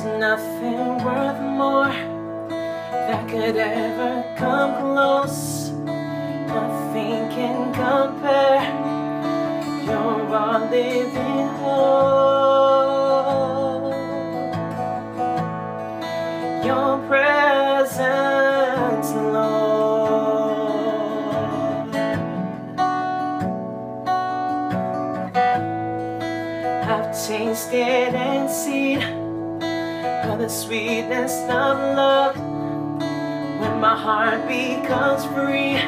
There's nothing worth more that could ever come close. Nothing can compare. You're our living hope. Your presence, Lord. I've tasted and seen the sweetness of love. When my heart becomes free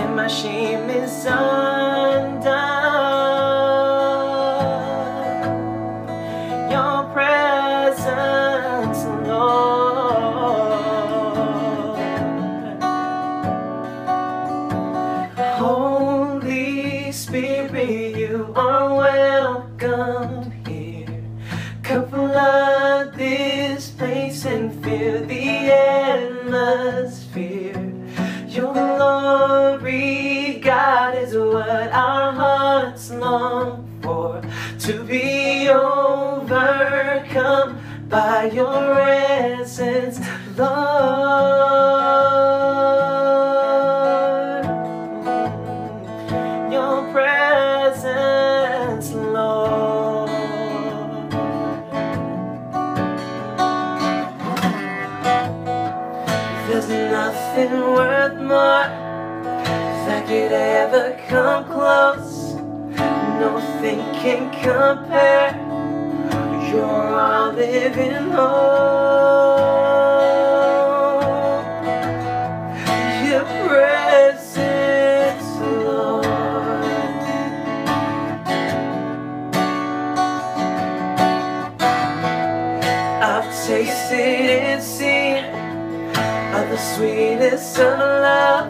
and my shame is undone, your presence, Lord. Holy Spirit, you are welcome here. This place and fill the atmosphere. Your glory, God, is what our hearts long for. To be overcome by your essence, Lord. Your presence, Lord. There's nothing worth more that could ever come close. Nothing can compare. You're our living hope. Your presence, Lord. I've tasted and seen of the sweetest of love.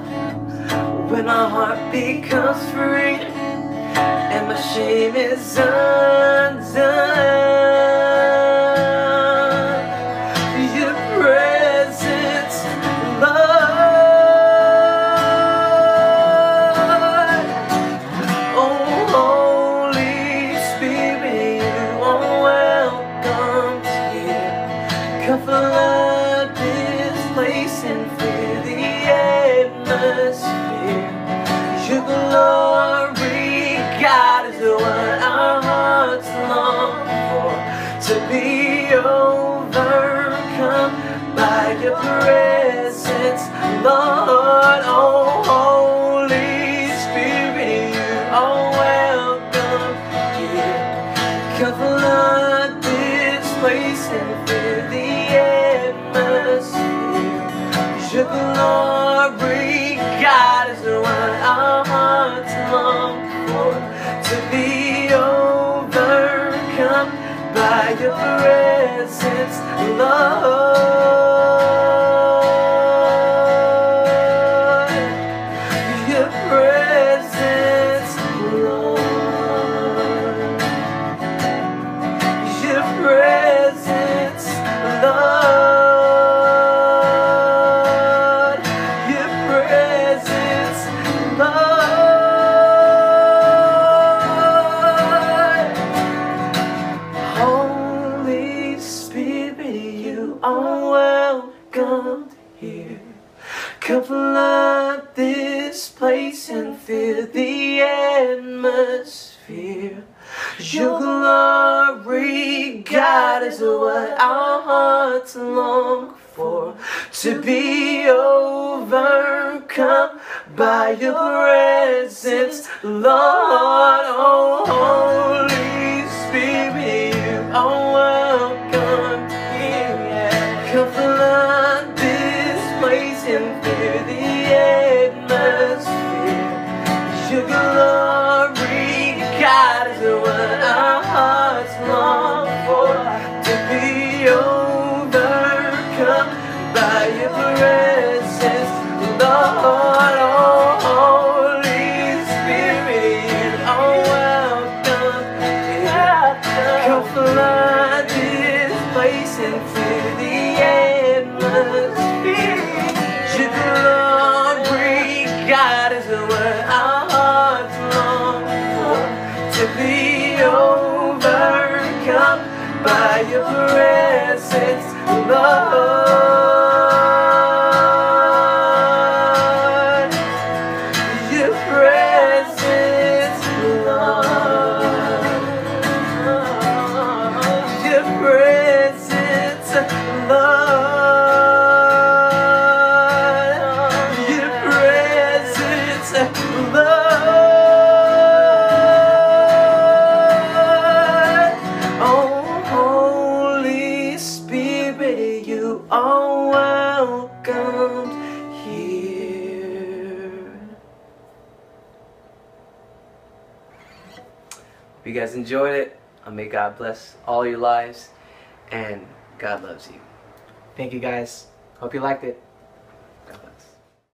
When my heart becomes free and my shame is undone, your presence, Lord. Oh, Holy Spirit, you are welcome here. Come for love and fill the atmosphere. Your glory, God, is what our hearts long for. To be overcome by your presence, Lord. Oh, Holy Spirit, you are welcome here. Come flood this place and fill the atmosphere. Your glory, God, is what our hearts long for. To be overcome by your presence, Lord. Your presence, Lord. Your presence, Lord. Come here, come flood this place and fill the atmosphere. Your glory, God, is what our hearts long for. To be overcome by your presence, Lord. Oh, Holy Spirit, you are welcome here. Come flood and fill the atmosphere. Your glory, God, is what our hearts long for. To be overcome by your presence, Lord. Oh, Holy Spirit, you are welcome here. Come flood this place and fill the atmosphere. Your glory, God, is what our hearts long for. To be overcome by your presence. Lord, your presence, Lord, your presence, Lord, your presence, Lord, oh Holy Spirit, you are welcomed here. Hope you guys enjoyed it. May God bless all your lives, and God loves you. Thank you guys. Hope you liked it. God bless.